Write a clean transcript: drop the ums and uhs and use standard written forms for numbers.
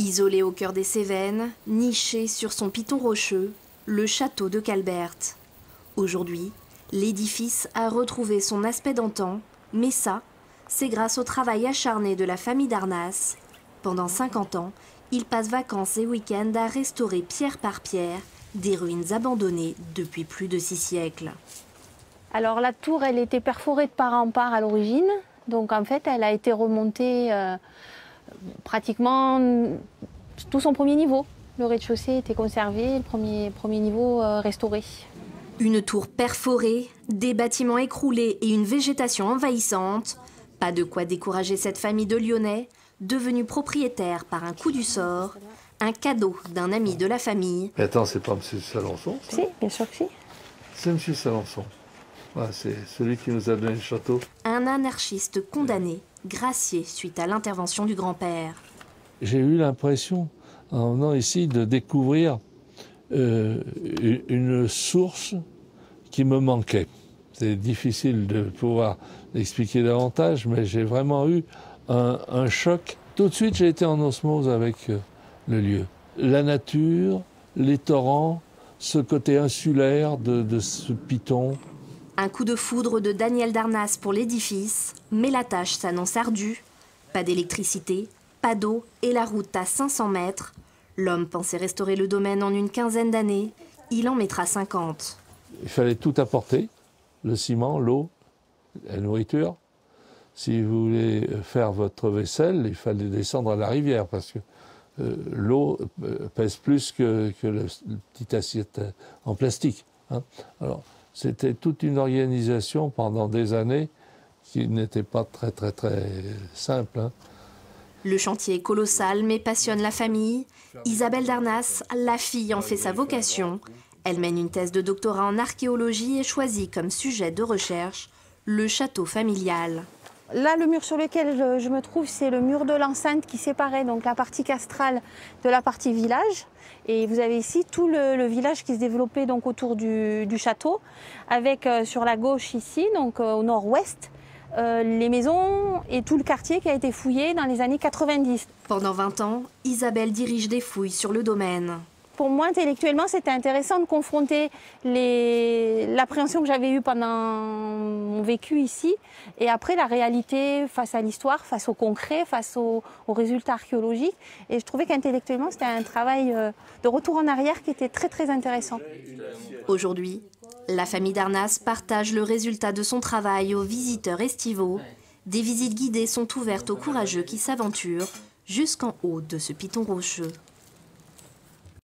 Isolé au cœur des Cévennes, niché sur son piton rocheux, le château de Calberte. Aujourd'hui, l'édifice a retrouvé son aspect d'antan, mais ça, c'est grâce au travail acharné de la famille Darnas. Pendant 50 ans, ils passent vacances et week-ends à restaurer pierre par pierre des ruines abandonnées depuis plus de 6 siècles. Alors la tour, elle était perforée de part en part à l'origine. Donc en fait, elle a été remontée pratiquement tout son premier niveau. Le rez-de-chaussée était conservé, le premier niveau restauré. Une tour perforée, des bâtiments écroulés et une végétation envahissante. Pas de quoi décourager cette famille de Lyonnais, devenue propriétaire par un coup du sort, un cadeau d'un ami de la famille. Mais attends, c'est pas M. Salençon, ça ? Si, bien sûr que si. C'est M. Salençon. Ah, c'est celui qui nous a donné le château. Un anarchiste condamné, gracié suite à l'intervention du grand-père. J'ai eu l'impression, en venant ici, de découvrir une source qui me manquait. C'est difficile de pouvoir l'expliquer davantage, mais j'ai vraiment eu un choc. Tout de suite, j'ai été en osmose avec le lieu. La nature, les torrents, ce côté insulaire de ce piton. Un coup de foudre de Daniel Darnas pour l'édifice, mais la tâche s'annonce ardue. Pas d'électricité, pas d'eau et la route à 500 mètres. L'homme pensait restaurer le domaine en une quinzaine d'années. Il en mettra 50. Il fallait tout apporter, le ciment, l'eau, la nourriture. Si vous voulez faire votre vaisselle, il fallait descendre à la rivière parce que l'eau pèse plus que la petite assiette en plastique. Hein. Alors, c'était toute une organisation pendant des années qui n'était pas très simple. Hein. Le chantier est colossal mais passionne la famille. Isabelle Darnasse, la fille, en fait sa vocation. Elle mène une thèse de doctorat en archéologie et choisit comme sujet de recherche le château familial. Là, le mur sur lequel je me trouve, c'est le mur de l'enceinte qui séparait donc la partie castrale de la partie village. Et vous avez ici tout le village qui se développait donc autour du château, avec sur la gauche ici, donc au nord-ouest, les maisons et tout le quartier qui a été fouillé dans les années 90. Pendant 20 ans, Isabelle dirige des fouilles sur le domaine. Pour moi, intellectuellement, c'était intéressant de confronter l'appréhension que j'avais eue pendant mon vécu ici et après la réalité face à l'histoire, face au concret, face aux résultats archéologiques. Et je trouvais qu'intellectuellement, c'était un travail de retour en arrière qui était très intéressant. Aujourd'hui, la famille Darnas partage le résultat de son travail aux visiteurs estivaux. Des visites guidées sont ouvertes aux courageux qui s'aventurent jusqu'en haut de ce piton rocheux.